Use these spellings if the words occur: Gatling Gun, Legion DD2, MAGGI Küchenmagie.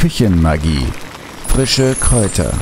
Küchenmagie. Frische Kräuter.